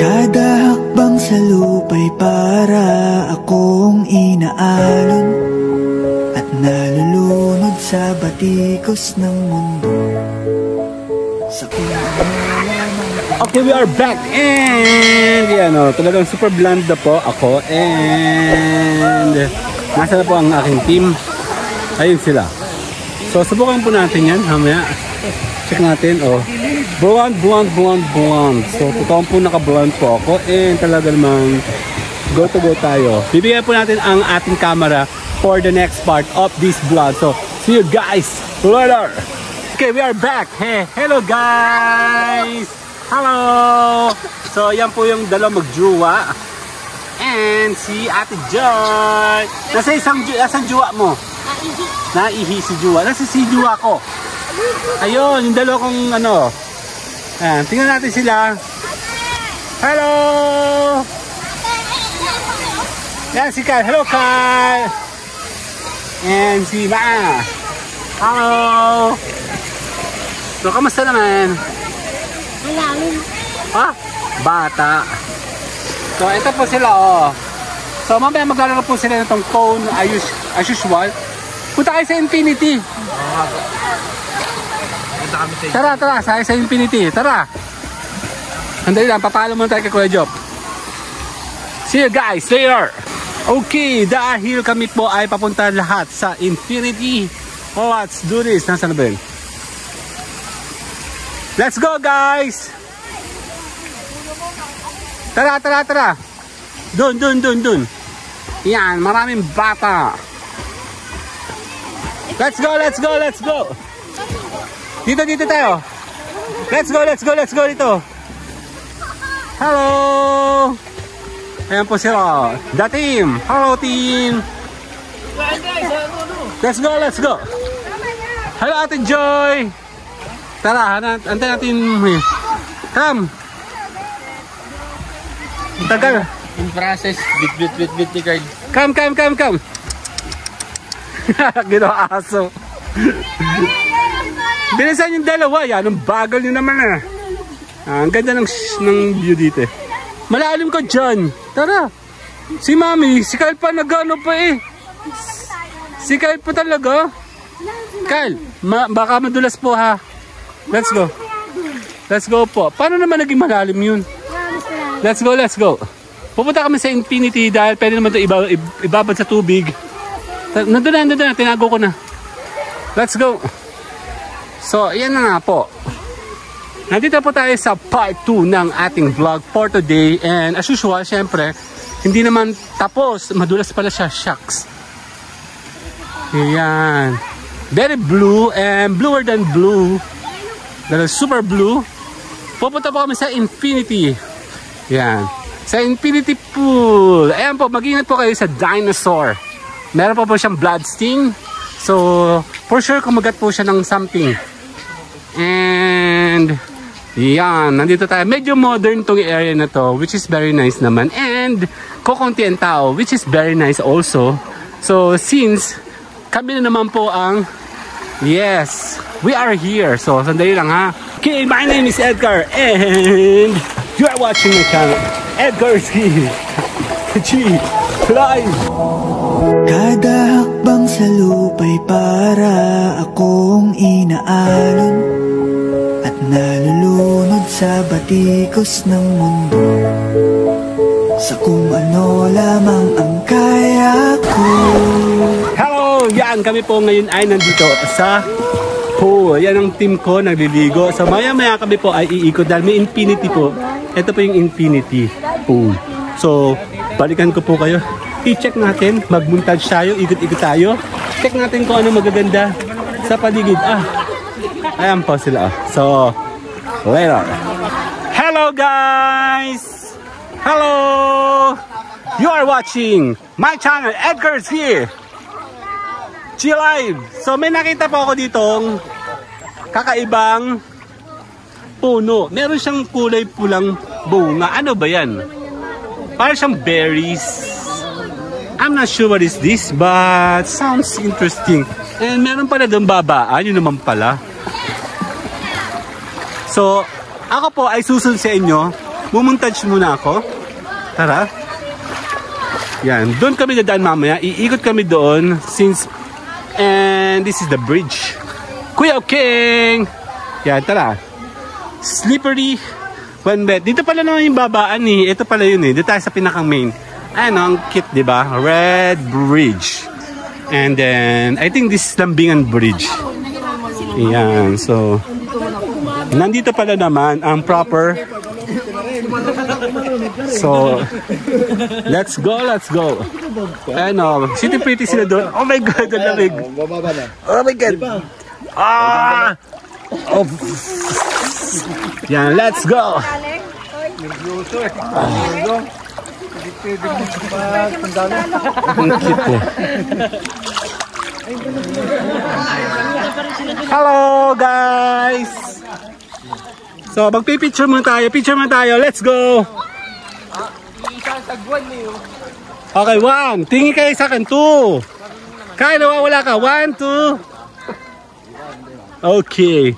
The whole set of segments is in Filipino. Kada hakbang sa lupa'y para akong inaalon at nalulunod sa batikos ng mundo. Sa okay, we are back and yan o, talagang super bland na po ako and nasa na po ang aking team. Ayun sila. So subukan po natin yan hamaya. Check natin o. Blonde. So totoong po naka-blonde po ako and talaga namang go to go tayo. Bibigyan po natin ang ating camera for the next part of this vlog. So see you guys later. Okay, we are back. Hey, hello guys. Hello! So, yan po yung dalawang magjuwa. And si Ate Joy. Nasa isang juwa mo? Naihi si juwa. Nasa si juwa ko. Ayun, yung dalawang ano. Ayan, tingnan natin sila. Hello! Ayan, si Kai. Hello, Kai! And si Ma. Hello! So, kamusta naman? Ah, bata. So, ito po sila, oh. So, mamaya maglalaro po sila ng cone as usual. Punta kayo sa Infinity. Tara, sa Infinity. Tara. Andali lang, papalo muna tayo kay Kuya Job. See you guys later. Okay, dahil kami po ay papunta lahat sa Infinity. Let's do this. Nasaan na ba yun? Let's go, guys! Tara! Dun! Yan, maraming bata! Let's go! Dito tayo! Let's go dito! Hello! Ayan po sila! The team! Hello, team! Let's go! Hello, Ate Joy! Tara, antay natin. Come. Tagal. In process. Bit ni Carl. Come. Ginawa aso. Bilisan yung dalawa. Yan, ang bagal nyo naman ah. Ang ganda ng view dito. Malalim ka dyan. Tara. Si Mami, si Carl pa nag-ano pa eh. Si Carl pa talaga. Carl, baka madulas po ha. Let's go po. Paano naman naging malalim yun? Let's go. Pupunta kami sa Infinity dahil pwede naman ito ibabad sa tubig. Nandun na. Tinago ko na. Let's go. So, yan na nga po. Nandito po tayo sa part 2 ng ating vlog for today. And as usual, syempre, hindi naman tapos. Madulas pala siya. Shucks. Ayan. Very blue and bluer than blue. Dahil super blue. Pupunta po kami sa Infinity. Yan. Sa Infinity Pool. Ayan po, mag-ingat po kayo sa dinosaur. Meron po siyang blood sting. So, for sure kumagat po siya ng something. And, yan. Nandito tayo. Medyo modern tong area na to, which is very nice naman. And, kokonti ang tao, which is very nice also. So, since, kami na naman po ang yes, we are here. So, sandali lang ha. Okay, my name is Edgar and you are watching my channel, edgarSky Live. Kada hakbang sa lupa'y para akong inaalon at nalulunod sa batikos ng mundo. Sa kung ano lamang ang kaya ko. Yan, kami po ngayon ay nandito sa pool. Yan ang team ko, nagliligo. So maya kami po ay iikot dahil may Infinity po. Ito po yung Infinity Pool. So, balikan ko po kayo. I-check natin, mag-montage tayo, ikot-ikot tayo. Check natin kung ano magaganda sa paligid. Ah, ayan po sila. So, later. Hello guys! Hello! You are watching my channel, edgarSky here. Live. So may nakita po ako ditong kakaibang puno. Meron siyang kulay pulang bunga. Ano ba yan? Parang siyang berries. I'm not sure what is this but sounds interesting. And meron pala doon babaan. Yun naman pala. So ako po ay susunod sa inyo Mumuntage muna ako. Tara. Yan. Doon kami dadaan mamaya. Iikot kami doon since... And this is the bridge. Kuya King! Yan, tara. Slippery one bed. Dito pala naman yung babaan eh. Ito pala yun eh. Dito tayo sa pinakang main. Ano, ang cute, diba? Red Bridge. And then, I think this is Lambingan Bridge. Ayan, so... Nandito pala naman ang proper. So, let's go, let's go. Ano, city pretty sila doon. Oh my God, ang lamig. Oh my God. Ah! Oh. Yan, let's go. Ang cute po. Hello, guys! So, magpipicture muna tayo. Picture muna tayo. Let's go! Okay, one. Tingin kayo sa akin. Two. Kaya nawawala ka. One, two. Okay.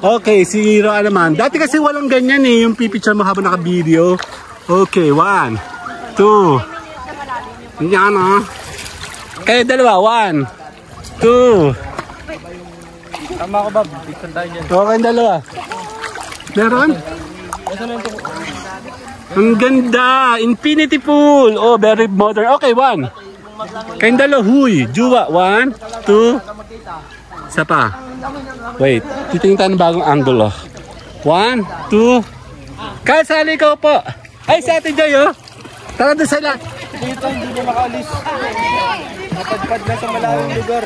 Okay, si Roa naman. Dati kasi walang ganyan eh. Yung pipicture mo habang naka-video. Okay, one. Two. Yan ah. Kayo dalawa. One. Two. Tama ko ba? Bigtan tayo dyan. Okay, dalawa. Meron? Ang ganda! Infinity pool! Oh, very modern. Okay, one. Kayong dalawa, huy. Juwa, one, two. Isa pa. Wait, titingin tayo ng bagong angle, oh. One, two. Kasali ko po. Ay, si Ate Joy, oh. Tara doon sa lahat. Dito, hindi niya makaalis. Napadpad na sa malayong lugar.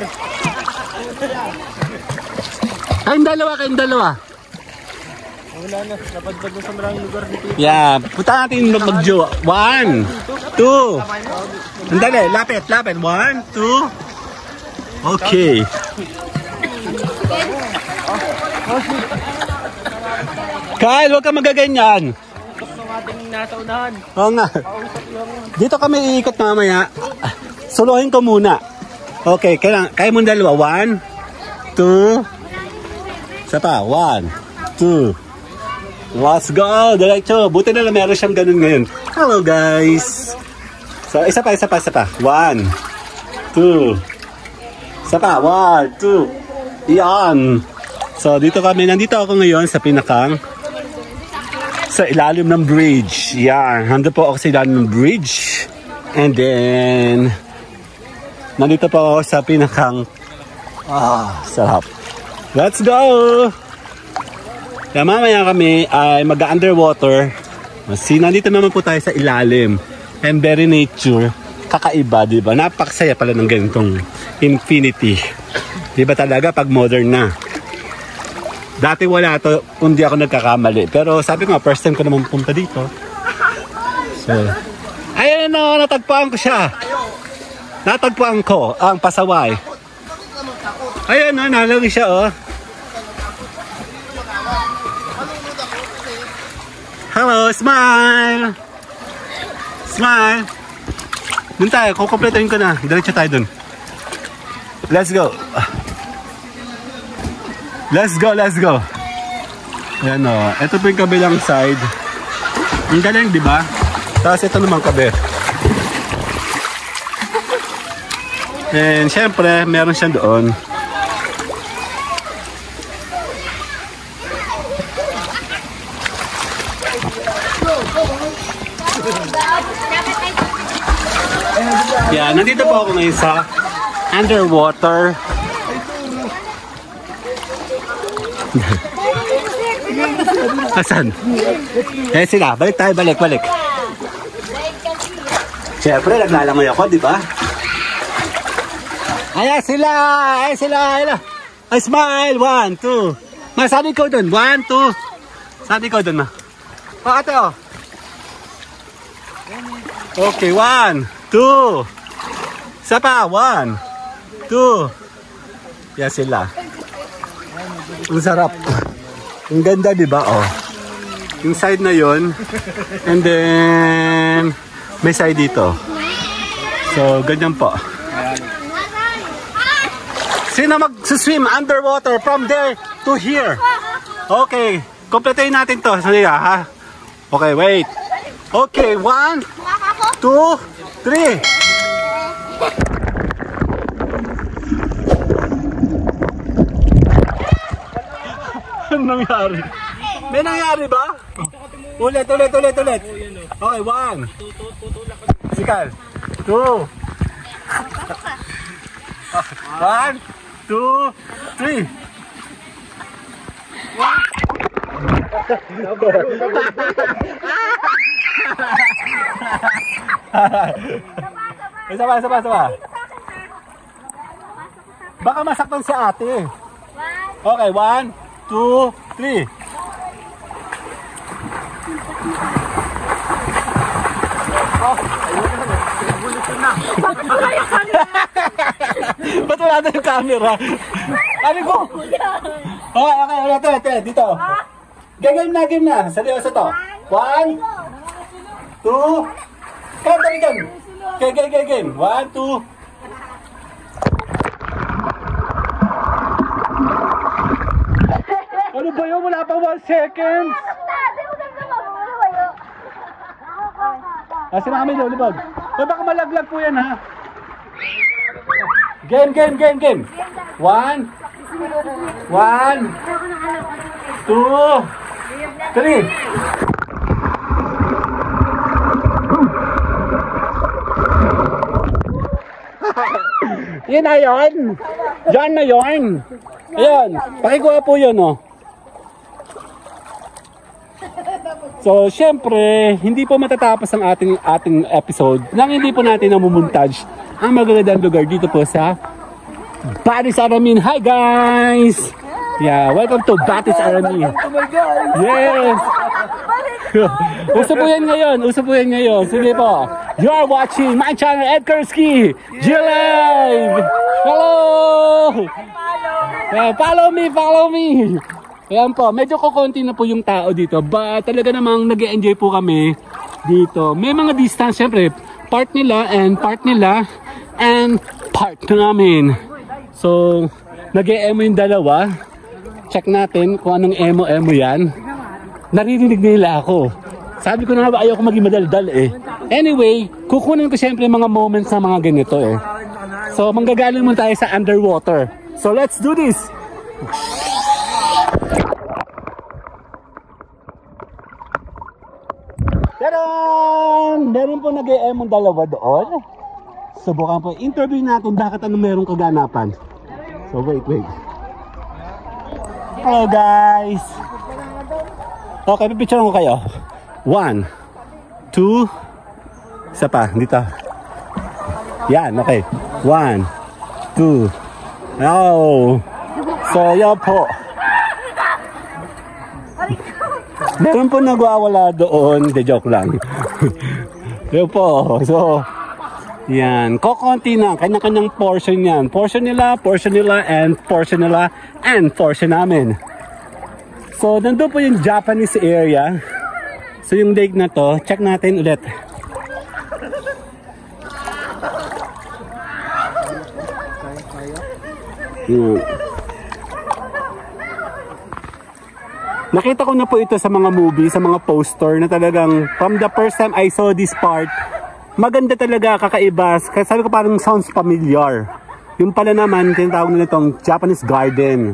Kayong dalawa, kayong dalawa. Wala na, napadpad na sa maraming lugar dito. Yeah, punta natin mag-jowa. One, two. Andali, lapit, lapit. One, two. Okay. Kyle, huwag ka magaganyan. Oo nga. Dito kami iikot mamaya. Suluhin ko muna. Okay, kaya mong dalawa. One, two. Isa pa, one, two. Let's go! Diretso! Buti na lang meron siyang ganun ngayon. Hello guys! So, isa pa, isa pa, isa pa. One, two. Isa pa. One, two. Iyan! So, dito kami. Nandito ako ngayon sa pinakang sa ilalim ng bridge. Yan. Handa po ako sa ilalim ng bridge. And then nandito po ako sa pinakang sarap. Let's go! Kaya mamaya kami ay mag-underwater. Nandito naman po tayo sa ilalim. And very nature. Kakaiba, diba? Napakasaya pala ng ganitong Infinity. Diba talaga pag modern na? Dati wala to, kundi ako nagkakamali. Pero sabi ko nga, first time ko naman punta dito. So, ayun na, natagpuan ko siya. Natagpuan ko ang pasaway. Ayun na, nalawin siya oh. Hello! Smile! Smile! Doon tayo. Kukumpletuhin ko na. Diretso tayo dun. Let's go! Let's go! Let's go! Ayan o. Ito po yung kabilang side. Ang galing, di ba? Tapos ito naman kabe. And syempre, meron siya doon. Yeah, nandito po ako ngayon sa underwater. Asan? Eh sila, balik tayo, balik, balik. Siyempre, naglalangoy ako, di ba? Ayan sila! Ayan sila! I smile! One, two. Masabi ko dun. One, two. Sabi ko dun, ma. O, ate, o. Okay, one, two. Isa pa, one, two. Yan sila. Ang sarap. Ang ganda, di ba? Oh. Yung side na yon. And then, may side dito. So, ganyan po. Sino mag-swim underwater from there to here? Okay. Kompletein natin to. Sali ha? Okay, wait. Okay, 1, 2, 3. Ano nangyari? May nangyari ba? Ulit. Okay, 1. Sikal. 2. 1, 2, 3. Isa pa. Baka masaktan si ate. Okay, 1, 2, 3. Ba't wala na yung camera? Ano ko? Okay, ito, dito. Game na. Seryoso to. 1, 2. Game. 1, 2. Ano ba yun? Wala pa 1 second. Kasi namin lulubog. Baka malaglag po yan, ha? Game. 1, 2, 3. Yun na yun. Yan na yun. Ayan. Pakikuha po yun, oh. So, syempre, hindi po matatapos ang ating episode nang hindi po natin namumontage ang magagandang lugar dito po sa Batis Aramin. Hi, guys! Yeah, welcome to Batis Aramin. Yes! Uso po yan ngayon. Sige po. You are watching my channel, edgarSky. G-Live! Hello! Yeah, follow me! Ayan po, medyo kukunti na po yung tao dito, but talaga namang nag-e-enjoy po kami dito. May mga distance, syempre, part nila and part namin. So, nag-e-emo yung dalawa. Check natin kung anong emo yan. Naririnig nila ako. Sabi ko na nga ba, ayaw ko maging madaldal eh. Anyway, kukunin ko syempre mga moments na mga ganito eh. So, manggagaling muna tayo sa underwater. So, let's do this! Tadaan! Meron po nag-e-emong dalawa doon. Subukan po, interview natin bakit ano merong kaganapan. So wait. Hello guys! Okay, pipicturean ko kayo. 1, 2, isa pa, dito. Yan, okay. 1, 2. Now! So, yan po. Meron po nagwawala doon. De joke lang. Yun po. So, yan. Kokonti na. Kanya-kanyang portion yan. Portion nila, and portion namin. So, nandun po yung Japanese area. So, yung lake na to, check natin ulit. Yan. Nakita ko na po ito sa mga movie, sa mga poster na talagang from the first time I saw this part, maganda talaga, kakaiba. Kasi sabi ko parang sounds familiar. Yung pala naman, tinatawag nila itong Japanese garden.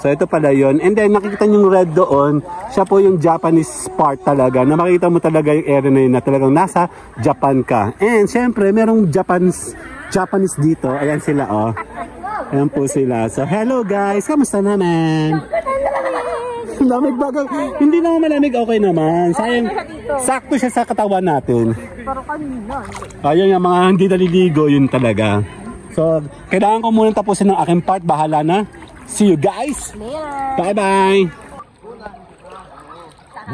So ito pala yun. And then nakikita nyo yung red doon, siya po yung Japanese part talaga. Na makikita mo talaga yung area na yun na talagang nasa Japan ka. And syempre, merong Japanese dito. Ayan sila oh. Ayan po sila. So hello guys, kamusta naman? Lamig ba? Hindi naman malamig, okay naman. Sayang, sakto siya sa katawan natin. Pero kanina. Ayun yung mga hindi naliligo, yun talaga. So, kailangan ko muna tapusin ng aking part. Bahala na. See you guys. Bye-bye.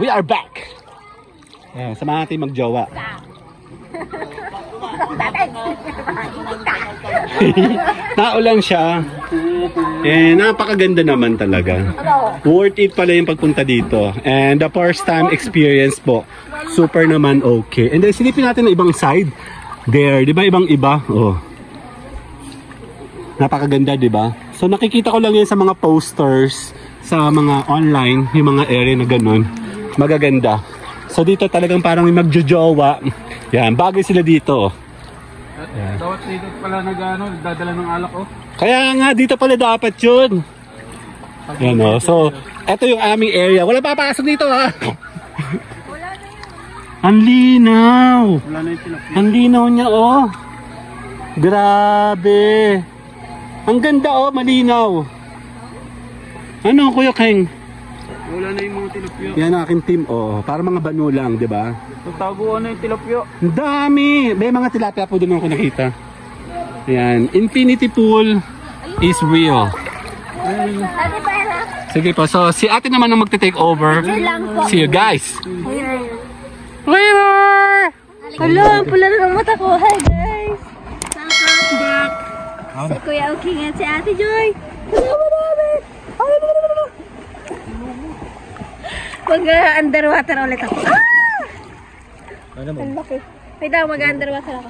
We are back. Yeah, samahan natin magjowa. Tao lang siya. Eh, napakaganda naman talaga. Worth it pala yung pagpunta dito. And the first time experience po. Super naman, okay. And then silipin natin ang ibang side. There, di ba? Ibang-iba. Oh. Napakaganda, di ba? So nakikita ko lang yun sa mga posters, sa mga online, yung mga area na ganun. Magaganda. So dito talagang parang may magjojowa. Yan, bagay sila dito. Yan. Dapat dito pala nagdadala ng alak oh. Kaya nga dito pala dapat 'yun. Yan oh. So, ito yung aming area. Wala papasok dito ha. Wala na 'yun. Ang linaw. Wala na 'yung tilapia. Ang linaw niya oh. Grabe. Ang ganda oh, malinaw. Ano Kuya Keng? Wala na yung mga tilapyo. Yan ang akin team, oh. Para mga banu lang, di ba? Nagtaguan na yung tilapyo. Ang dami! May mga tilapia po doon ako nakita. Ayan. Infinity pool is real. Sige po. So, si ate naman ang magte-take over. See you guys! River! Hello! Ang pula na ng mata ko. Hi guys! Welcome back! Si Kuya Oking at si Ate Joy! Hello! Mag-underwater ulit ako. Ah! Ano mo? Ang laki. May daw mag-underwater ako.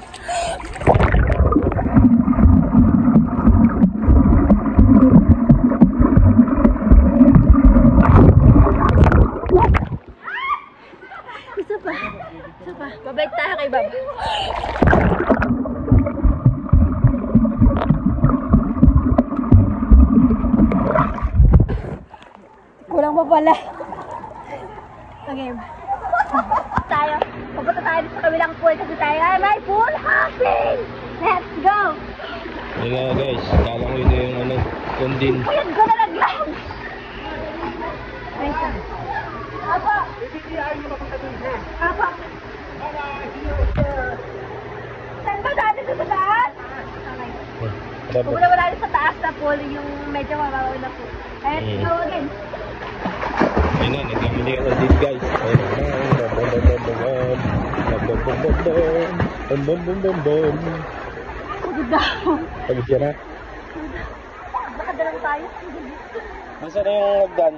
Isa pa. Isa pa. Babalik tayo kay Baba. Kulang pa pala. Okay. Tayo. Pupunta tayo sa kabilang pool kasi tayo ay may pool hopping. Let's go. Hello guys. Kala ko ito yung ano, kundin. Ayun, gano'n na lang. Thank you. Apo. BBTR nyo papunta dun siya. Apo. Saan ba dati sa taas? Okay. Pupunta wala rin sa taas na pool yung medyo mababaw na pool. Let's go again. Ayun na, nagkamili ako din guys. Bum bum bum bum. Pagod daw. Pagod siya na. Baka dalang tayo. Masa na yung lagdan?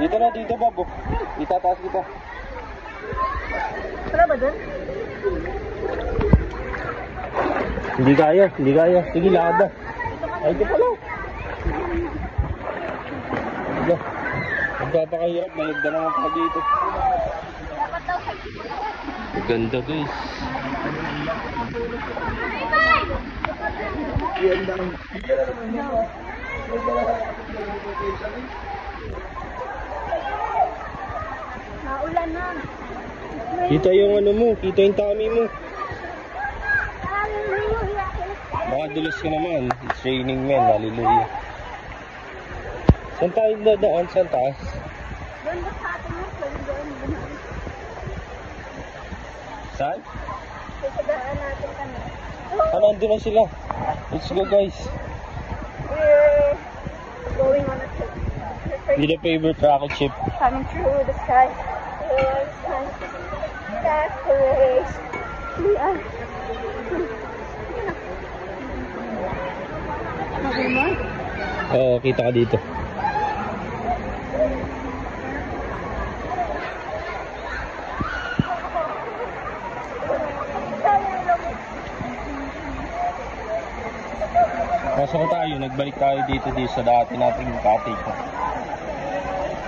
Dito na, dito Bobo. Itataas kita. Wala ba dun? Hindi kaya, hindi kaya. Sige, lakad na. Ay, ito pala. Magpapakahirap, malagda naman pa dito. Ganda guys. Maulan na. Kita yung ano mo, kita yung tummy mo. Baka dulos ka naman. It's raining men, hallelujah. Saan tayo doon? Saan taas? Doon ba sa atin mo? Doon. Saan? Sa daan natin kami. Ah, nandun na sila. Let's go guys. We're going on a trip. With a favorite rocket ship. Coming through the sky. Yes, and that's the race. We are. Okay mo? Oo, kita ka dito. Pasok ko tayo, nagbalik tayo dito sa dati nating cottage.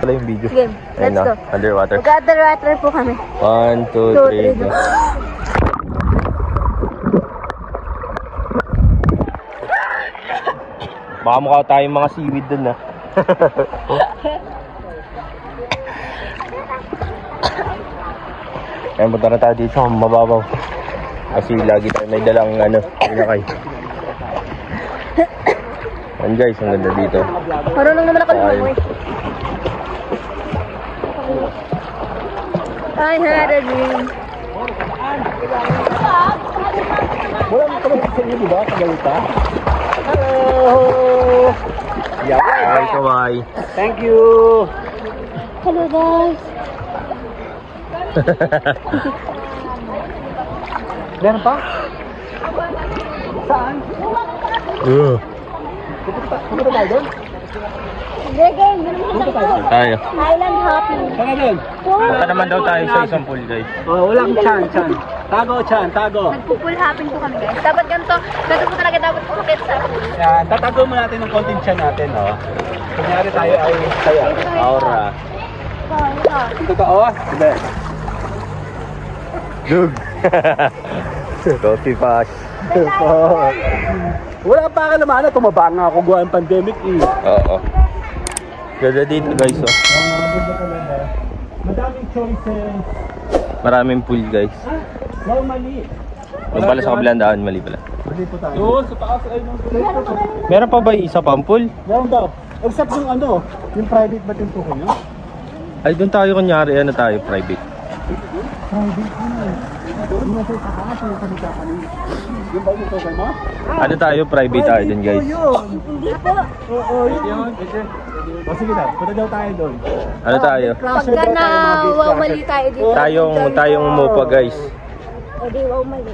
Wala yung video. Game, let's go. Underwater. Mag-underwater po kami. 1, 2, 3, go. Baka mukha tayong mga seaweed dun na. Kaya punta na tayo dito, mababaw. Kasi lagi tayo may dalang pinakay. Ayan guys, ang ganda dito. Marunong naman ako ng mga. I had a dream. Wala mo kami sa inyo, diba? Kagalita? Hello! Yeah, hi, kawai. Thank you! Hello guys! Meron pa? Saan? Pumunta tayo doon? Pumunta tayo. Island hopping. Saka doon? Pumunta naman daw tayo sa isang pool guys. Oo, walang chan. Tago, chan, tago. Nagpo-pool hopping po kami guys. Dapat ganito, ganito po talaga dapat umakit sa pool. Yan, tatago mo natin ng konting chan natin. Kunyari tayo ay tayo. Aura. Totoo? Hindi. Dug. Roti pass. Wala pa ka naman na tumaba nga ako gawa ng pandemic eh. Oo. Ganda dito guys oh. Madaming choices. Maraming pool guys. Normally. Yung pala sa kabilandaan, mali pala. Mali po tayo. Doon, sa taas ay nung meron pa ba isa pang pool? Meron daw. Except yung ano, yung private ba yung tukoy nyo? Ay, doon tayo kunyari, ano tayo, private. Private? Ano tayo, private tayo doon guys? Hindi po. Oo, yun. O sige na, punta daw tayo doon. Ano tayo? Pagka na wawali tayo dito. Tayong umupa guys. O di wawali.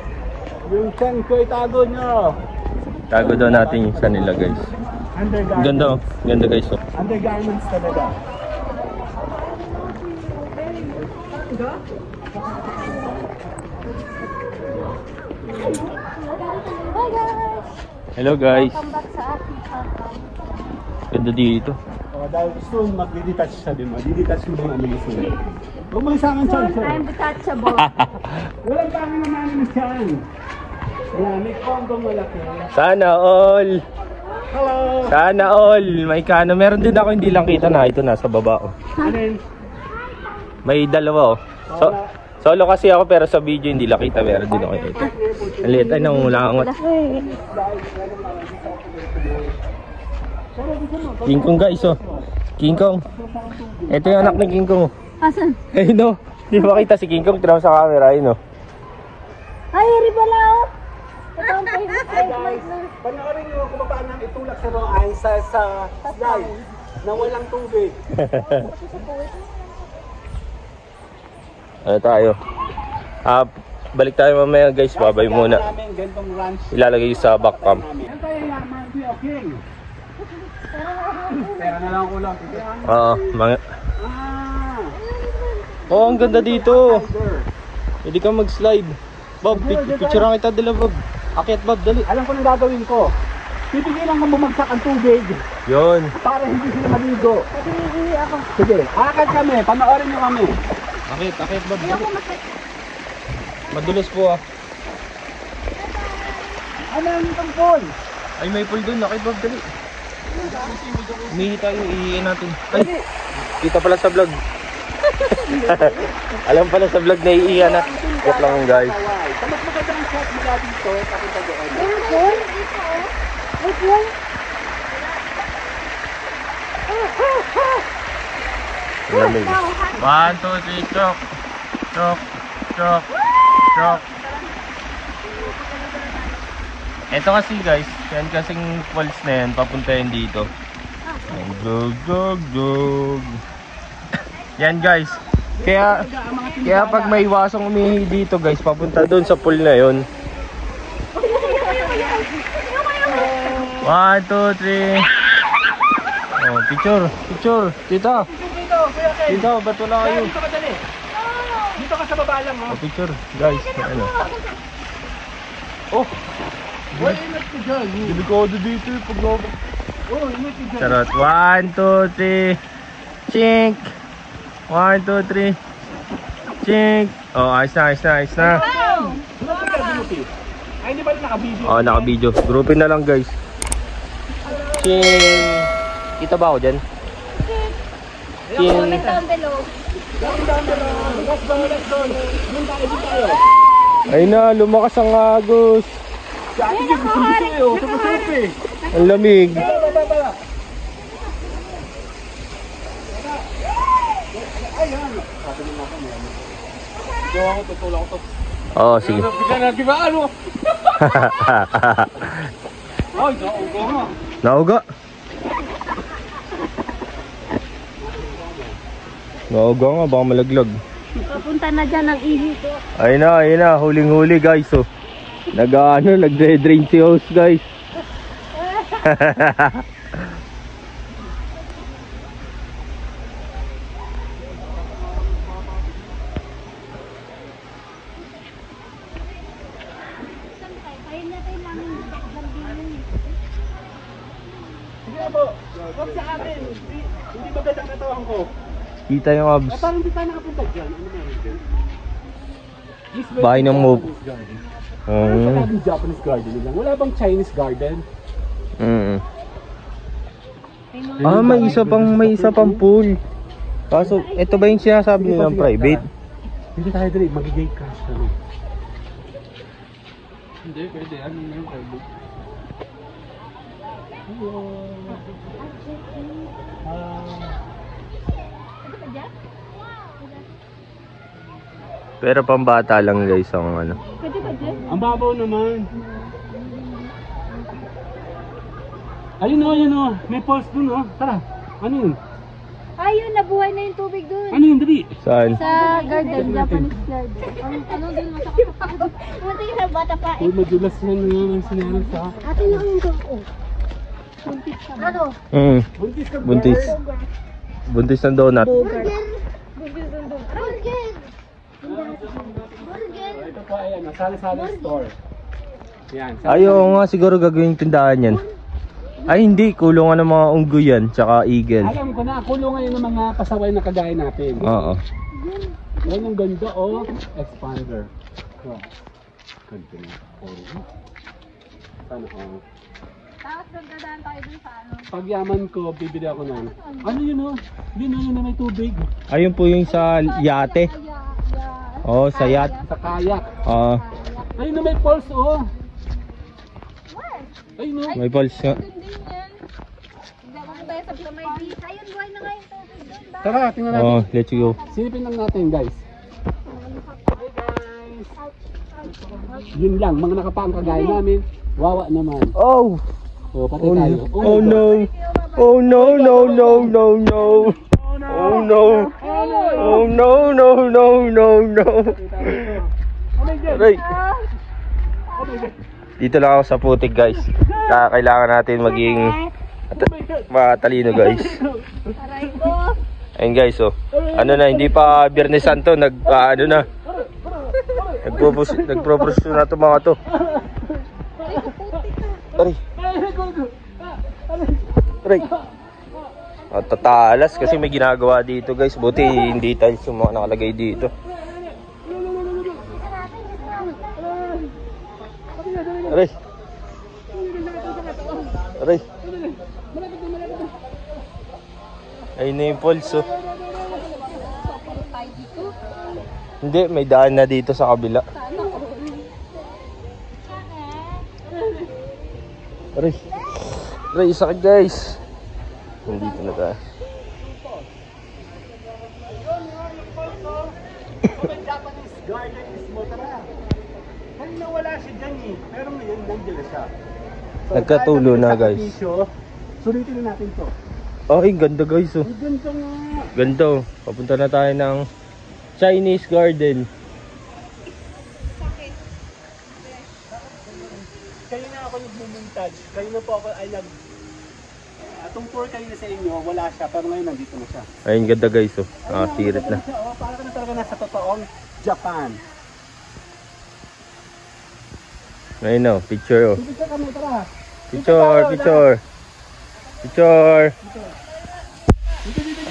Yung siyang ko'y tago nyo. Tago daw natin yung sanila guys. Ganda, ganda guys. Undergarments talaga. Hello guys. Ganda dito. Dahil soon mag-detach sabi mo. Detach mo yung aming soon. Huwag mo isang chance. I'm detachable. Walang pangin naman yung chance. May kondong malaki. Sana all. Hello. Sana all. May kano. Meron din ako hindi lang kita na. Ito nasa baba. May dalawa. So, solo kasi ako pero sa video hindi lang kita. Meron din ako ito. Alit. Ay nangungulangot. King Kong guys oh. King Kong. Ito yung anak ni King Kong. Asan? Ay no. Hindi makita si King Kong. Tinaw sa camera. Ay no. Ay hiri pala oh. Ay guys. Panoorin nyo kung paano itulak sa roan sa slide na walang tubig. Ano tayo? Balik tayo mamaya guys. Babay muna. Ilalagay sa backcam. Ano tayo yaman? Okay. Pera na lang kulang. Oo, mga... Oh, ang ganda dito. Pwede kang mag-slide. Bob, picture kita dala, Bob. Akyat, Bob, dali. Alam ko nang gagawin ko. Pipigilan kang bumagsak ang tubig. Yun. Para hindi sila maligo. Pwede hihihi ako. Sige, akyat kami. Panoorin nyo kami. Akyat, akyat, Bob. Madulas po ah. Ano yung itong pool? Ay, may pool dun. Akyat, Bob, dali. Umihi tayo, ihihin natin. Ay, kita pala sa vlog. Alam pala sa vlog na ihihan na. Wait lang guys. Mas maganda ang shot mula dito. Pakita doon. Meron po? Wait lang. One, two, three, chok. Chok, chok, chok. Ito kasi guys, yan kasing falls na yan, papunta yan dito. Dog, dog, dog. Yan guys, kaya pag may wasong umihi dito guys, papunta doon sa pool na yun. 1, 2, 3. Oh, picture, picture, tita. Tita, ba't wala kayo? Dito ka sa baba lang. Oh, picture guys, ano. Oh! Why inat ka dyan? Delikado dito yung pag-laba. Oo, inat ka dyan. Charot. 1, 2, 3. Chink. 1, 2, 3. Chink. Oh, ayos na, ayos na, ayos na. Wow! Ay, hindi ba rin naka-video? Oo, naka-video. Grouping na lang guys. Chink. Kita ba ako dyan? Chink. Comment down below. Comment down below. Let's go, let's go. Doon tayo, doon tayo. Ayun na, lumakas ang agos. Ay, nakaharap! Nakaharap! Ang lamig! Oo, sige. Nauga! Nauga nga, baka malaglag. Papunta na dyan ang ihi ko. Ayun na, huling-huli guys oh. Nagre-drain si host guys. Hindi ba ganda ang katawan ko? Kita yung abs. Ah, parang di tayo nakapunta dyan. Ano ba yun? Bahay ng move. Wala bang Japanese garden lang? Wala bang Chinese garden? Ah, may isa pang pool. Kaso, ito ba yung sinasabi nilang private? Hindi tayo dali, magigay cash ka rin. Hindi, pwede. Ano yung private? Hello. Pero pambata lang guys ang ano. Pwede ba dyan? Ang babaw naman. Ayun o, ayun o. May pulse dun o. Tara. Ano yun? Ayun, nabuhay na yung tubig dun. Ano yun, dali? Saan? Sa garden, Japanese garden. Ano dun, masakapagod. Matay na bata pa eh. Madulas yan yung sinalang sa... Atin lang yung dun. Buntis ka ba? Ano? Buntis ka ba? Buntis. Buntis ng donut. Burger. Buntis ng donut. Burger! Burger! Ito pa, ayan. Sala-sala store. Ayaw nga, siguro gagawin yung tindahan yan. Ay hindi, kulungan ng mga unggo yan, tsaka eagle. Alam ko na, kulungan yun ng mga pasaway na kagaya natin. Oo. Yan ang ganda o expander. Ganda na. Sana o. Tapos magdadaan tayo dun sa ano? Pagyaman ko, bibili ako na. Ano yun o? Yun o, yun na may tubig. Ayun po yung sa yate. Oo, sa yate. Sa kayak. Oo. Ayun na may pulse o. Ayun na. May pulse nga. Ayun, buhay na ngayon. Tara, tingnan natin. Oo, let's go. Silipin lang natin guys. Hi guys. Yun lang, mga nakapaang kagaya namin. Wawa naman. Oh! O, pati tayo. Oh no! Oh no no no no no! Oh no! Oh no no no no no! Aray! Dito lang ako sa putik guys. Kailangan natin maging matalino guys. Ayun guys oh. Ano na, hindi pa Biyernes Santo. Nagpropose na ito mga to. Aray. Aray. Tatalas kasi may ginagawa dito guys. Buti hindi tayo nakalagay dito. Aray. Aray. Ayun na yung pulso. Hindi, may daan na dito sa kabila. Aray. Aray, sakit guys. Nandito na tayo. Japanese garden is motara. Kanina wala siya dyan eh. Pero ngayon, nandiyan na siya. Nagkatulo na guys. Sulitin na natin to. Ay, ganda guys oh. Ganda nga. Ganda oh. Papunta na tayo ng Chinese garden. Kayo na ako nagmumuntage. Kayo na po ako I love. Atong tour kayo na sa inyo, wala siya. Pero ngayon, nandito na siya. Ay, ganda guys oh. Nakasirit na. Para ka na talaga nasa totoong Japan. Ayun o, picture o. Picture.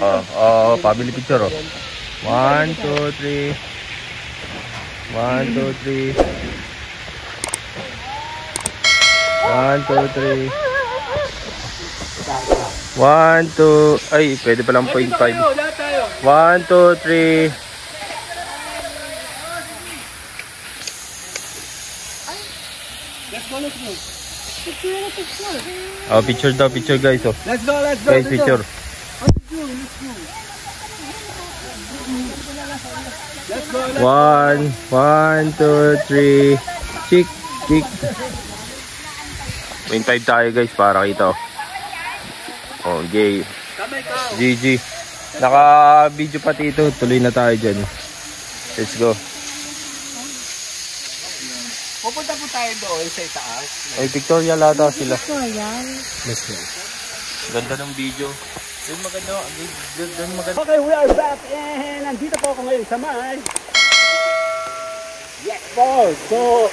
Oo, pabili picture o. 1, 2, 3. 1, 2, 3. 1, 2, 3. 1, 2. Ay, pwede palang 0.5. 1, 2, 3. Oh, picture daw, picture guys. Oh. Let's go. Guys, picture. Let's go. 1, 2, 3. Chick. 25 tayo guys, para kita. Oh, gay. GG. Naka-video pati ito. Tuloy na tayo dyan. Let's go. Pupunta po tayo doon sa itaas. Ay, pictorial lata sila. Let's go. Ganda ng video. Doon maganda. Okay, we are back and nandito po ako ngayon sa may. Yes, Paul. So,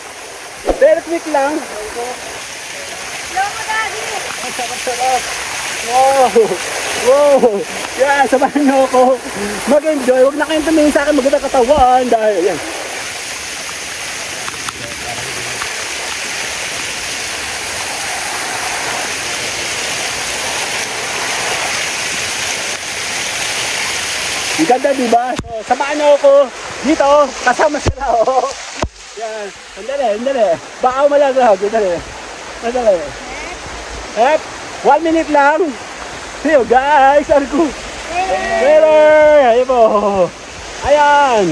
very quick lang. Hello, Daddy. Ang sarap-sarap. Wow! Wow! Yeah, sabahan nyo ako. Mag-enjoy. Huwag na kayong tumingin sa akin. Maganda katawan. Dahil, yan. Ang ganda, diba? So, sabahan nyo ako. Dito, kasama sila, oh. Yan. Andali. Baka malaglag. Andali. Hep. 1 minute lang. See you guys. Arko. Later. Ayan po. Ayan.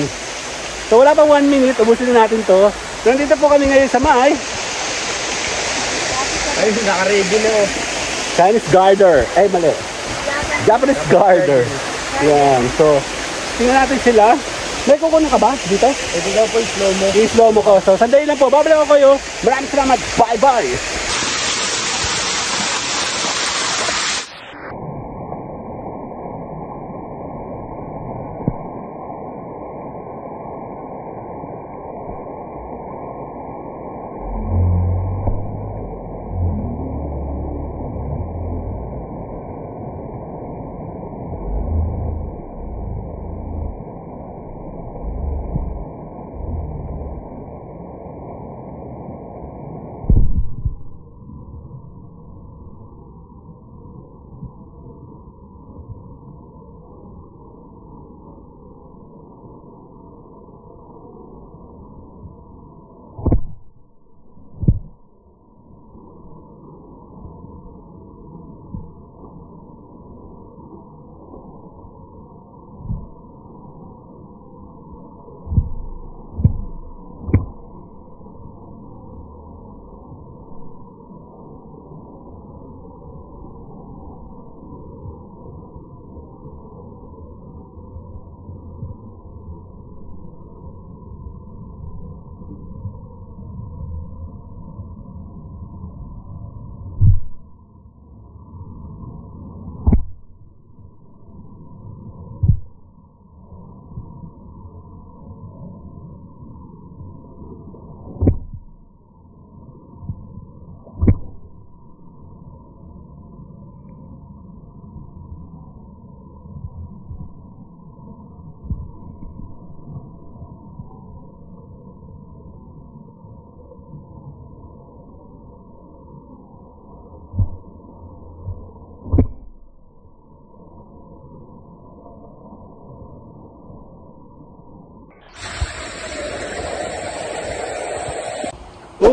So wala pang 1 minute. Ubusin na natin to. Nandito po kami ngayon sa may. Ay, naka-ready na eh. Chinese garter. Ay, mali. Japanese garter. Ayan. So, tingnan natin sila. May kukunin ka ba dito? Ito daw po yung slow-mo. Yung slow-mo ko. So, sandali lang po. Babalik ako kayo. Maraming salamat. Bye-bye.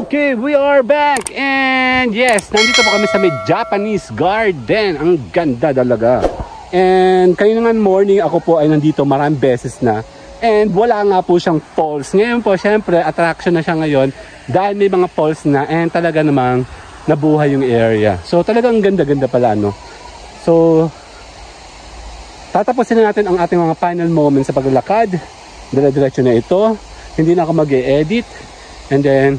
Okay, we are back and yes, nandito po kami sa may Japanese garden. Ang ganda talaga. And kanina nga morning ako po ay nandito maraming beses na. And wala nga po siyang falls. Ngayon po, syempre, attraction na siya ngayon dahil may mga falls na and talaga namang nabuhay yung area. So talagang ganda-ganda pala, no? So, tatapusin na natin ang ating mga final moments sa paglalakad. Dala-diretso na ito. Hindi na ako mag-e-edit. And then,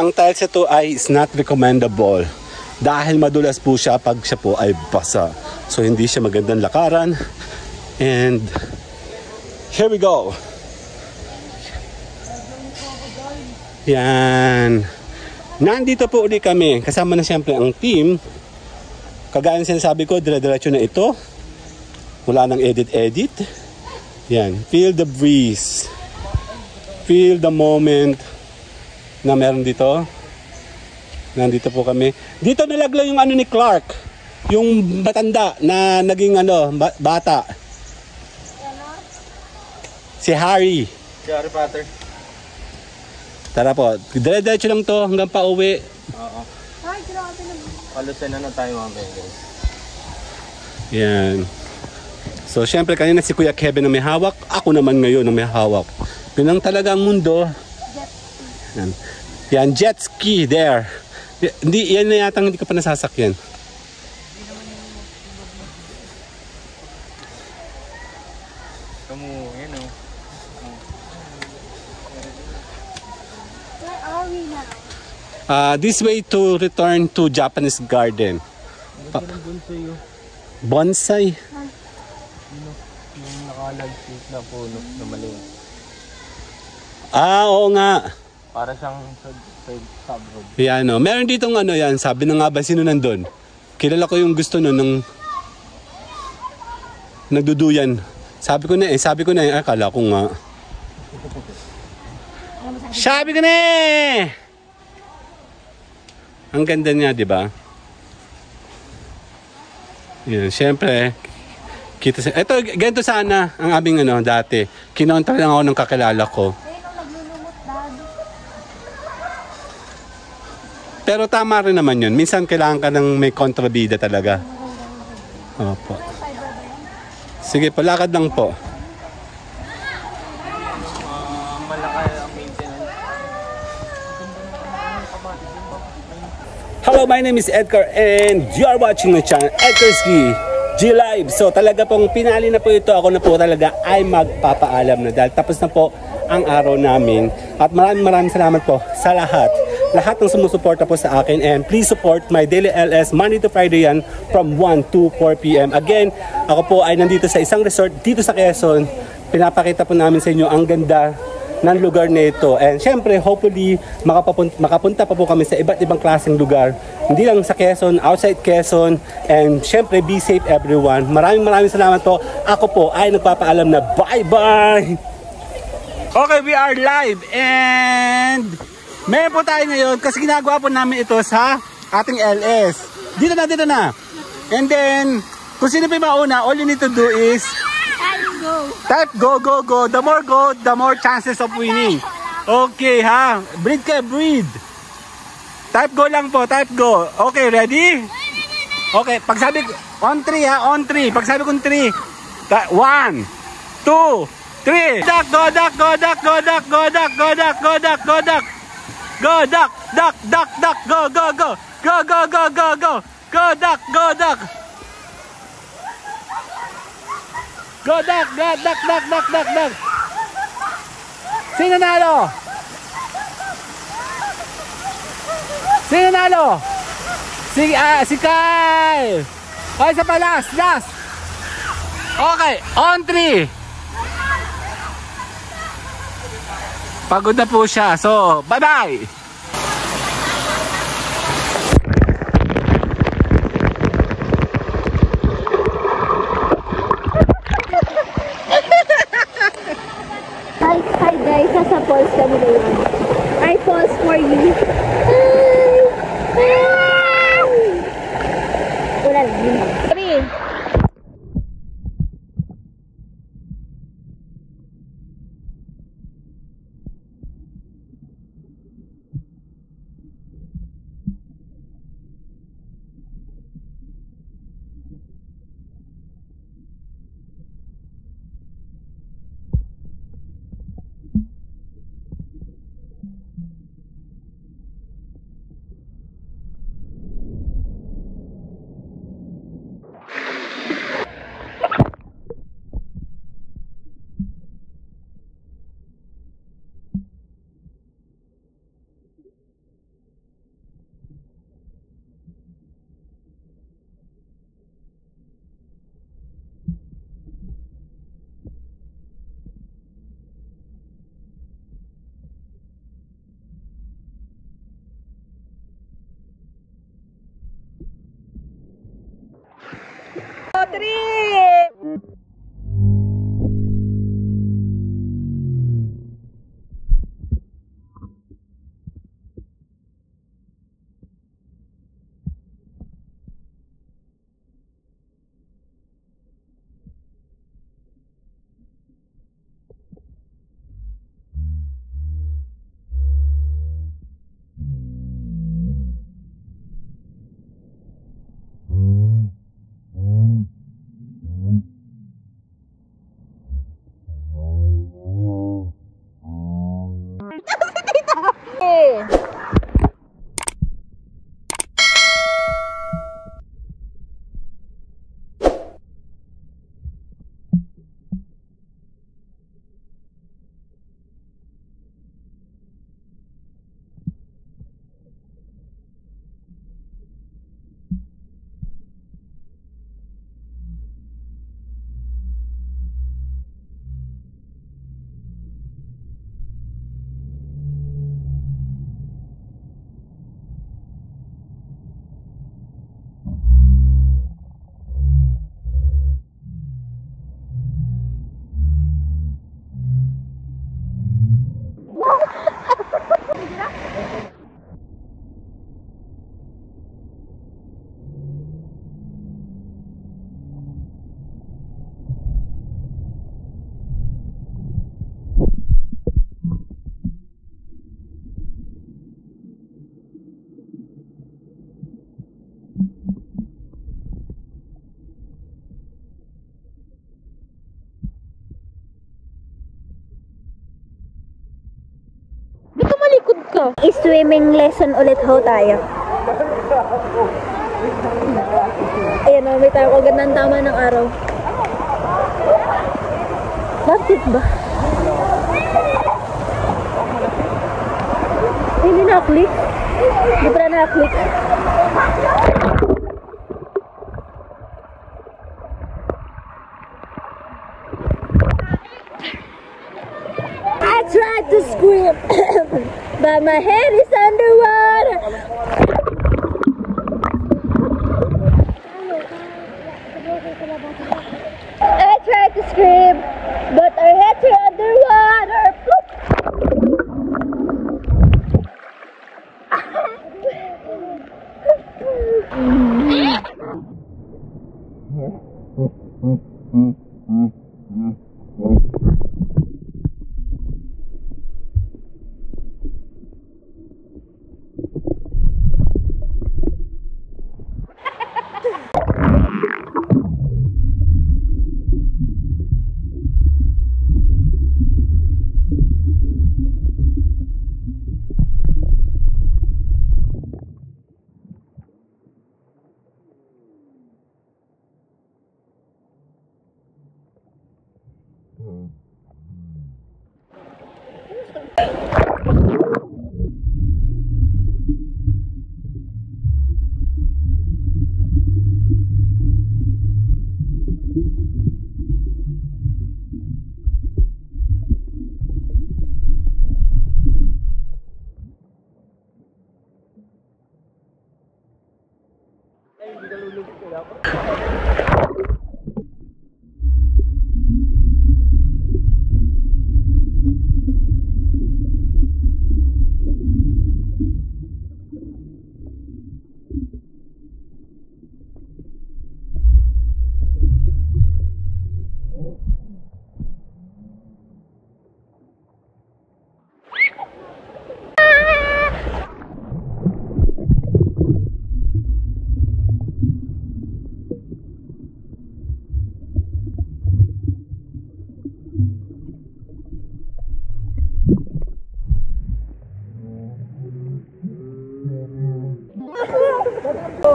ang tiles ito ay is not recommendable dahil madulas po siya pag siya po ay basa. So hindi siya magandang lakaran. And here we go. Yan. Nandito po ulit kami. Kasama na siyempre ang team. Kagaya ng sinasabi ko, dire-diretso na ito. Wala nang edit-edit. Yan. Feel the breeze. Feel the moment na meron dito. Nandito po kami. Dito nalaglag yung ano ni Clark, yung matanda na naging ano, bata. Si Harry. Si Harry Potter. Tara po, dire-diretso lang to hanggang pauwi. Oo. Ay, grabe naman. Palutin na tayo mga guys. Yan. So syempre kanina si Kuya Kevin na may hawak, ako naman ngayon na may hawak. Yun ang talagang mundo. Yan. Yan, jet ski there. Hindi, yan na yata hindi ka pa nasasakyan. This way to return to Japanese garden. Bonsai? Yung naka-landscape na puno na maliit. Ah, oo nga. Para siyang sub-road. Yan o. Meron ditong ano yan. Sabi na nga ba sino nandun? Kilala ko yung gusto nun ng nagduduyan. Sabi ko na eh. Sabi ko na eh. Akala ko nga. Sabi ko na eh! Ang ganda niya, di ba? Yan, siyempre. Kita sa... Ito, ganito sana ang aming ano, dati. Kinontra lang ako ng kakilala ko. Pero tama rin naman yun. Minsan kailangan ka ng may kontrabida talaga. Opo. Sige po, lakad lang po. Hello, my name is Edgar and you are watching my channel, edgarSky G-Live. So talaga pong pinali na po ito. Ako na po talaga ay magpapaalam na dahil tapos na po ang araw namin. At maraming salamat po sa lahat ng sumusuporta po sa akin. And please support my daily LS Monday to Friday yan from 1 to 4 p.m. Again, ako po ay nandito sa isang resort dito sa Quezon. Pinapakita po namin sa inyo ang ganda ng lugar na ito. And syempre, hopefully, makapunta pa po kami sa iba't ibang klaseng lugar. Hindi lang sa Quezon, outside Quezon. And syempre, be safe everyone. Maraming salamat po. Ako po ay nagpapaalam na bye-bye! Okay, we are live and meron po tayo ngayon kasi ginagawa po namin ito sa ating LS. Dito na! And then, kung sino pa yung mauna, all you need to do is type go. The more go, the more chances of winning. Okay ha. Breathe. Type go lang po. Okay, ready? Okay, pagsabi on 3 ha. On 3. Pagsabi kong 3. 1, 2, 3. Go duck. Go duck. Sino nalo? Si Kyle. Ay, sa palas, last. Okay, on 3. Pagod na po siya. So, bye-bye. I pause for you. I-swimming lesson ulit ho tayo. Ayan o, may tayo agad ng tama ng araw. Bakit ba? Ay, hindi na-click. Hindi pala na-click. I tried to scream. But my head is underwater. I tried to scream, but our heads are underwater.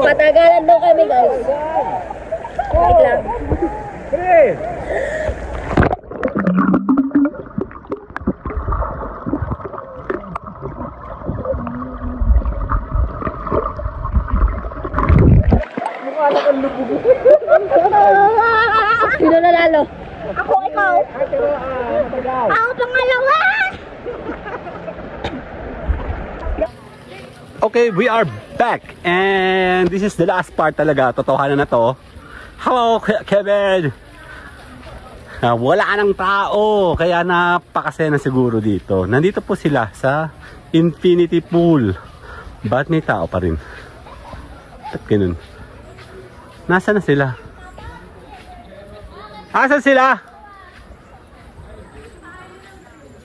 Matagalan daw kami, guys. Wait lang. Sino nanalo? Ako, ikaw. Ako, pangalawa. Okay, we are back and this is the last part talaga. Totohanan na to. Hello, Kevin. Wala nang tao kaya napakasaya siguro dito. Nandito po sila sa Infinity Pool. Ba't may tao pa rin? At ganun. Nasaan na sila? Asan sila?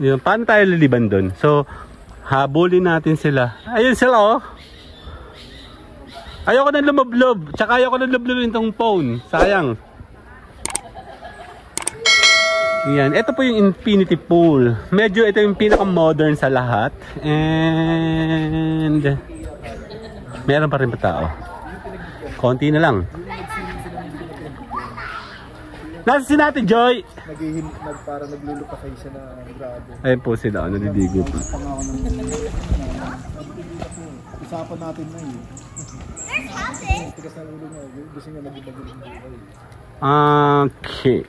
Yun, paano tayo liliban dun? So, habulin natin sila. Ayun sila, oh. Ayoko nang lumublob. Tsaka ayoko nang lublubin tong phone. Sayang. Yan. Ito po yung infinity pool. Medyo ito yung pinaka-modern sa lahat. And meron pa rin pa tao. Konti na lang. Nasa si natin, Joy? Para naglulupa kayo siya na grado. Ayun po sila, nadidigo po. Usapan natin na yun. There's houses! Tigas na ulo niya, gusto niya mag-ibagin ng buhay. Okay.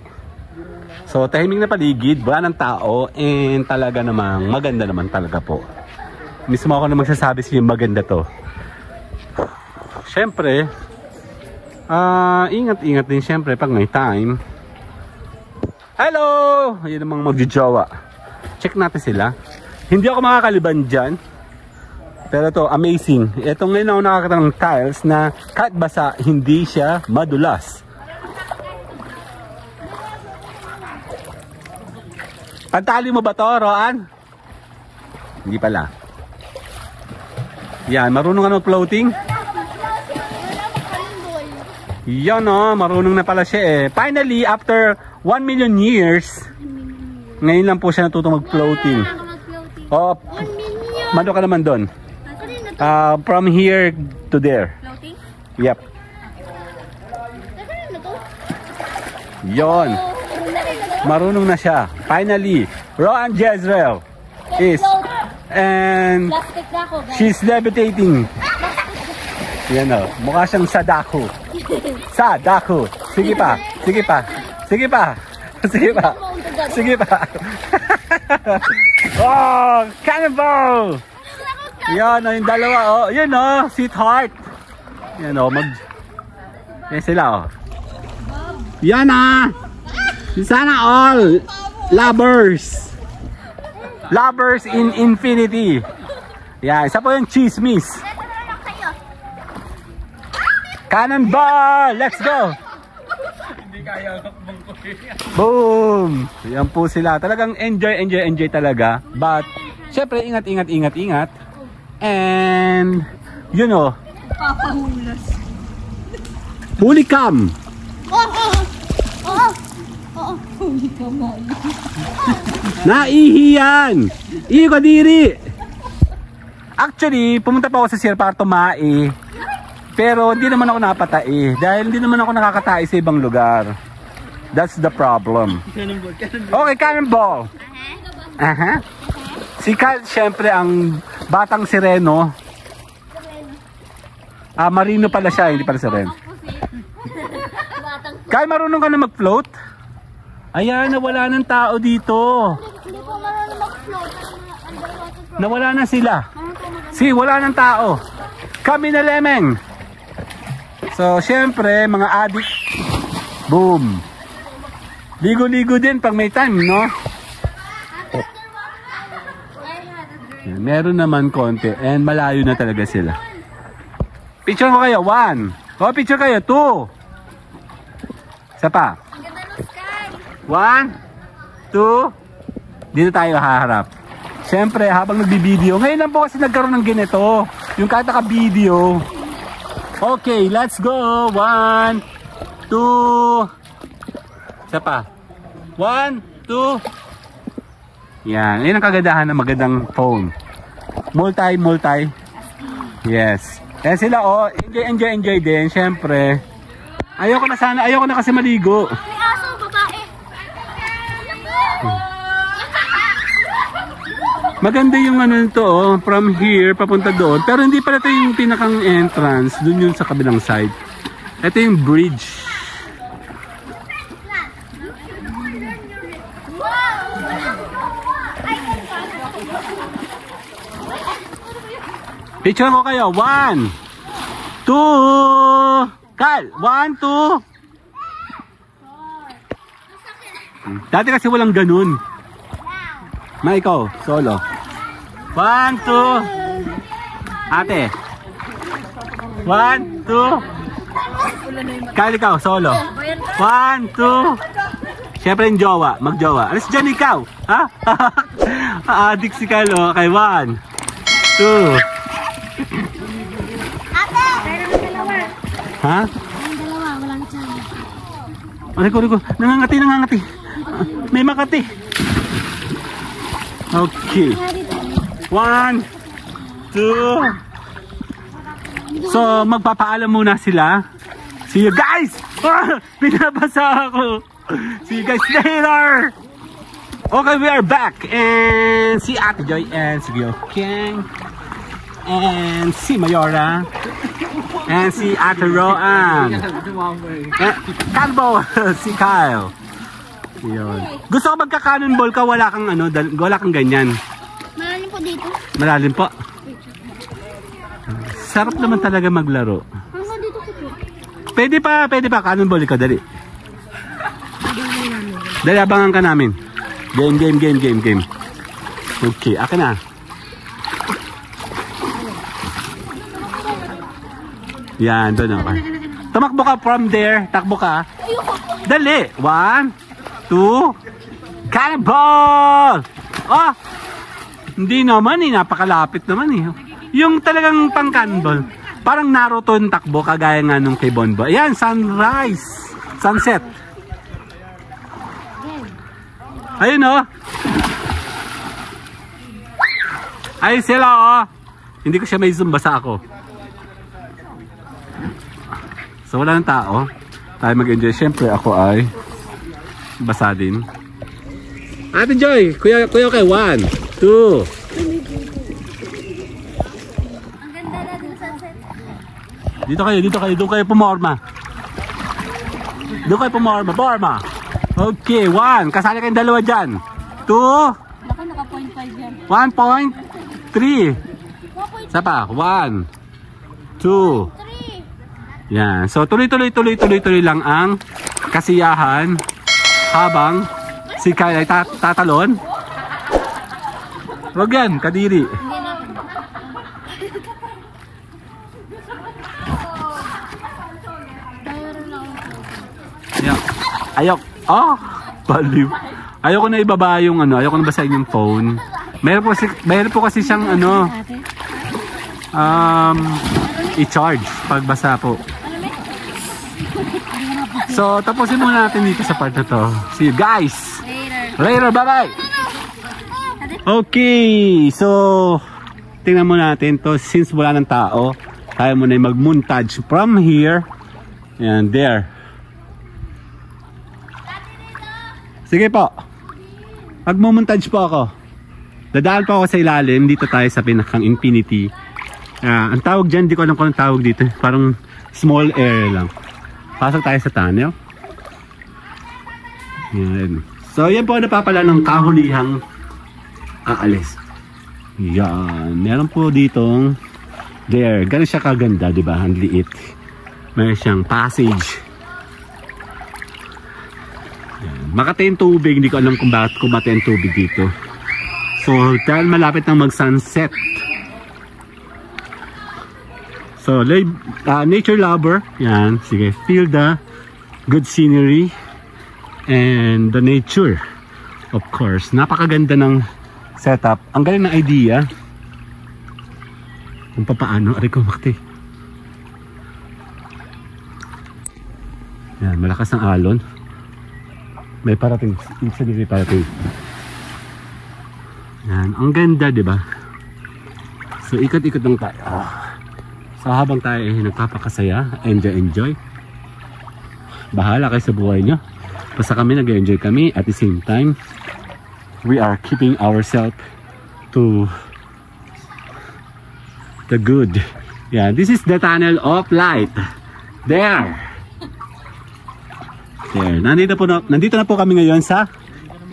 So, tahimik na paligid, wala ng tao, and talaga namang maganda naman talaga po. Mismo ako na magsasabi sa'yo maganda to. Siyempre, ingat-ingat din siyempre pag may time. Hello! Ayan namang magjojowa. Check natin sila. Hindi ako makakaliban dyan. Pero to amazing. Ito ngayon ako nakakita ng tiles na kahit basa, hindi siya madulas. Pantali mo ba to, Roan? Hindi pala. Yan, marunong ka ng floating? Yan o, marunong na pala siya eh. Finally, after 1 million years, ngayon lang po siya natutong mag-floating. Oh, mano ka naman doon? From here to there. Floating? Yep. Yon. Marunong na siya. Finally, Roan Jezreel is and she's levitating. Yan o, mukha siyang sadako. Sadako. Sige pa. Sige pa. Sige pa. Sige pa. Sige pa. Oh, cannibal. Yan o, yung dalawa o. Yan o, sweetheart. Yan o, mag... Yan sila o. Yan ah. Sana all. Lovers. Lovers in infinity. Yan, isa po yung chismis. Cannonball! Let's go! Hindi kaya lakbang ko eh. Boom! Yan po sila. Talagang enjoy talaga. But, syempre, ingat. And, you know. Papahulas. Pulikam! Oo! Pulikam na. Naihiyan! Iikodiri! Actually, pumunta pa ako sa Sierra para tumae. Pero hindi naman ako napatay dahil hindi naman ako nakakatay sa ibang lugar. That's the problem. Okay, cannonball. Aha. Si Cal, syempre, ang batang sireno. Ah, marino pala siya, hindi pala sireno. Kay, marunong ka na mag-float? Ayan, nawala ng tao dito. Hindi ko marunong mag-float. Nawala na sila. Si, wala ng tao. Kami na lemeng. So, syempre, mga adik. Boom. Ligo-ligo din pag may time, no? Meron naman konti. And malayo na talaga sila. Picture ko kayo. 1. O, picture kayo. 2. Isa pa. 1, 2. Dito tayo haharap. Syempre, habang nagbi-video. Ngayon lang po kasi nagkaroon ng ganito. Yung kataka-video. Okay, let's go. 1, 2. Isa pa. 1, 2. Yan. Yan ang kagandahan ng magandang phone. Multi. Yes. Yan sila, oh. Enjoy din. Siyempre. Ayoko na sana. Ayoko na kasi maligo. May aso, babae. Maganda yung ano nito, oh, from here papunta doon. Pero hindi pala ito yung pinakang entrance. Doon yun sa kabilang side. Ito yung bridge. Picture ko kayo. 1, 2. Kal! 1, 2. Dati kasi walang ganun. Ma, ikaw, solo. 1, 2. Ate. 1, 2. Kyle, ikaw, solo. 1, 2. Siyempre yung jowa, magjowa. Alas dyan ikaw, ha? Adik si Kyle, okay. 1, 2. Ate! Ha? Walang dalawa, walang tiyan. Nangangati. may Makati. Okay. 1, 2. So, magpapaalam muna sila. See you guys! Ah, pinabasa ako. See you guys later! Okay, we are back. And si Ate Joy and si Gio King. And si Mayora. And si Ate Roan. Calbo, si Kyle. Yun. Gusto ko magka-cannonball ka, wala kang ano, wala kang ganyan. Malalim po dito. Malalim po. Sarap naman talaga maglaro. Pwede pa, cannonball ka, dali. Dali, abangan ka namin. Game. Okay, akin na. Yan, doon ako. Tumakbo ka from there, takbo ka. Dali, 1, 2, cannonball! Oh! Hindi naman eh, napakalapit naman eh. Yung talagang pang-cannonball. Parang Naruto yung takbo, kagaya nga nung kay Bonbo. Ayan, sunrise! Sunset! Ayun oh! Ayun sila oh! Hindi ko siya may zoom, basa ako. So wala ng tao. Tayo mag-enjoy. Siyempre ako ay basa din. Ate Joy, kuya okay, 1, 2. Ang ganda na din sunset. Dito kayo, doon kayo pumorma. Porma. Okay, 1. Kasali kayong dalawa dyan. 2. Baka naka-point 5 yan. 1.3. Isa pa, 1, 2. 3. Yan. So, tuloy lang ang kasiyahan. Habang si Kyle ay tatalon. Huwag yan, kadiri. Ayok. Oh, baliw. Ayoko na ibaba yung ano. Ayoko na basahin yung phone. Meron po kasi siyang ano. I-charge pag basa po. So, tapusin muna natin dito sa part na to. See you guys! Later! Bye-bye! Okay! So, tingnan muna natin to. Since wala ng tao, tayo muna yung mag-montage from here and there. Sige po. Mag-montage po ako. Dadaan po ako sa ilalim. Dito tayo sa pinakang Infinity. Ang tawag dyan, di ko alam kung anong tawag dito. Parang small area lang. Pasok tayo sa tunnel. Yan. So, yan po napapala ng kahulihang aalis. Yan. Meron po ditong there. Ganun siya kaganda, di ba? Ang liit. Meron siyang passage. Yan. Makati yung tubig. Hindi ko alam kung bakit kumati yung tubig dito. So, dahil malapit ng mag-sunset. So, nature lover. Yan, sige. Feel the good scenery and the nature. Of course, napakaganda ng setup. Ang galing ng idea. Kung paano, aray ko makti. Yan, malakas ng alon. May parating. Ibsa din may parating. Yan, ang ganda, diba? So, ikot-ikot lang tayo. Oh. So habang tayo ay nagpapakasaya, enjoy. Bahala kayo sa buhay nyo. Basta kami nag-enjoy kami. At the same time, we are keeping ourselves to the good. Yeah, this is the tunnel of light. There. Nandito na po kami ngayon sa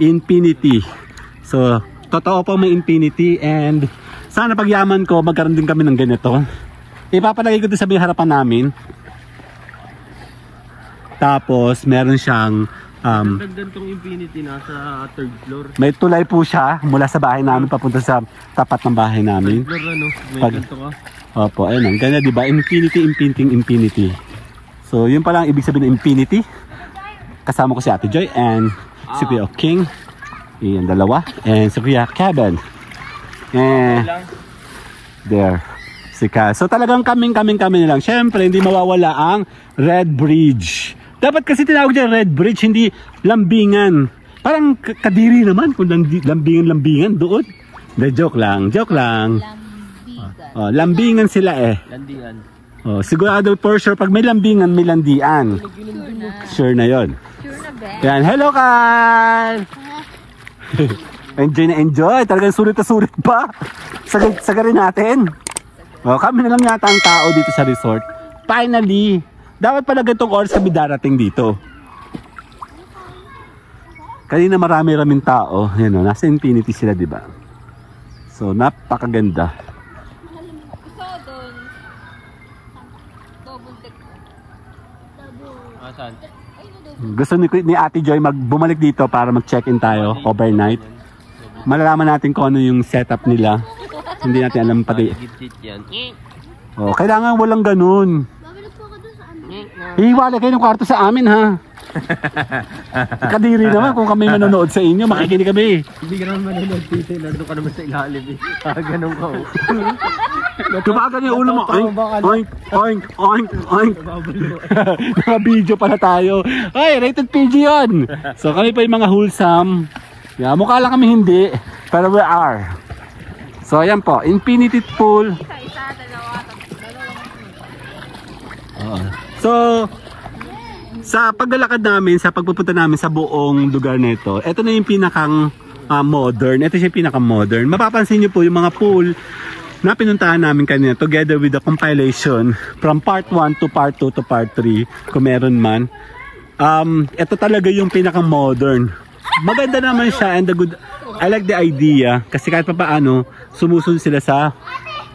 Infinity. So, totoo po may Infinity and sana pagyaman ko magkaroon din kami ng ganito. Ipapalagay ko ito sa harapan namin. Tapos, meron siyang dagdag tong Infinity na sa 3rd floor. May tulay po siya mula sa bahay namin papunta sa tapat ng bahay namin. 3rd floor ano? May ganito ka? Opo, ayun. Ganda diba? Infinity. So, yun pala ang ibig sabihin ng Infinity. Kasama ko si Ate Joy and si Kuya King. Iyan, dalawa. And si Kuya Kevin. There. So talagang kaming lang. Siyempre hindi mawawala ang Red Bridge. Dapat kasi tinawag dyan Red Bridge, hindi lambingan. Parang Kadiri naman kung lambingan-lambingan doon. De, joke lang. Oh, lambingan sila eh. Landian. Oh, sigurado for sure pag may lambingan, may landian. Sure na yon. Yan, hello Kyle! Enjoy na enjoy. Talagang sulit na sulit pa. Sagarin natin. Oh, kami na lang yata ang tao dito sa resort. Finally, dapat pala gantong oras kami darating dito. Kanina marami-raming tao. Yan o, nasa Infinity sila, di ba? So, napakaganda. Gusto ni Ate Joy bumalik dito para mag-check-in tayo overnight. Malalaman natin kung ano yung setup nila. Hindi natin alam pati. Oh, kailangan walang ganun. Hiwala kayo ng kwarto sa amin ha. Kadiri naman kung kami manonood sa inyo, makikinig kami. Hindi ka naman manonood dito, nandun ka naman sa ilalim eh. Ganun ka oh. Tumagal yung ulo mo. Oink, oink, oink, oink. Naka-video pala tayo. Ay, rated PG yun. So kami pa yung mga wholesome. Yeah, mukha lang kami hindi, pero we are. So ayan po, Infinity Pool. So sa paglalakad namin, sa pagpupunta namin sa buong lugar nito, ito na yung pinakang modern. Ito yung pinakang modern. Mapapansin nyo po yung mga pool na pinuntahan namin kanina together with the compilation from part 1 to part 2 to part 3 kung meron man. Ito talaga yung pinaka modern. Maganda naman siya and the good, I like the idea kasi kahit pa paano sumusunod sila sa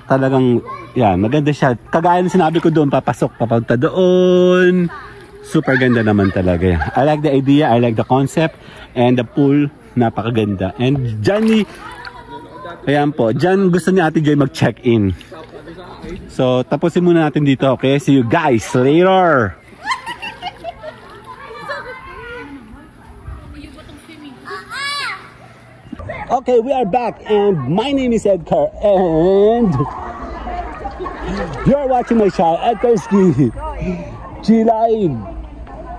talagang yan, maganda siya. Kagaya ng sinabi ko doon, papunta doon. Super ganda naman talaga yan. I like the idea, I like the concept and the pool, napakaganda. And Johnny, ayan po, dyan gusto ni Ate Joy mag-check-in. So, tapusin muna natin dito, okay? See you guys later! Okay, we are back and my name is Edgar and you're watching my channel, edgarSky. G-Live!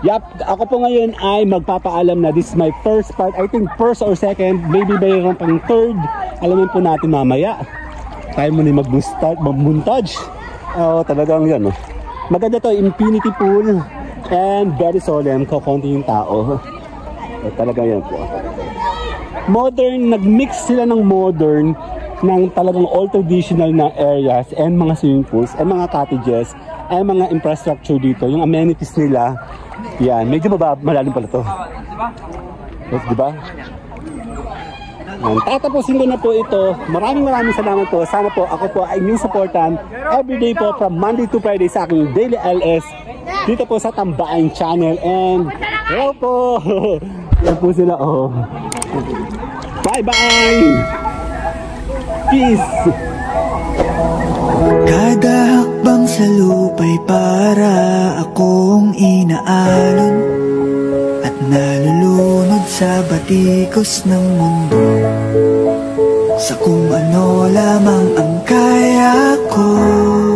Yap, ako po ngayon ay magpapaalam na. This is my first part, I think first or second, maybe mayroon pang third. Alamin po natin mamaya. Tayo muna yung mag-montage. Oo, talagang yun. Maganda to, Infinity Pool and very solemn, kukunti yung tao. Talaga yan po. Modern, nag-mix sila ng modern ng talagang all traditional na areas and mga swimming pools and mga cottages and mga infrastructure dito. Yung amenities nila. Yan, medyo malalim pala to. Diba? Tatapusin ko na po ito. Maraming salamat po. Sana po ako po ay inyong supportan everyday po from Monday to Friday sa aking Daily LS dito po sa Tambaang Channel. And hello po! Yan po sila oh. Bye-bye! Peace! Kada hakbang sa lupa'y para akong inaalon at nalulunod sa batikos ng mundo, sa kung ano lamang ang kaya ko.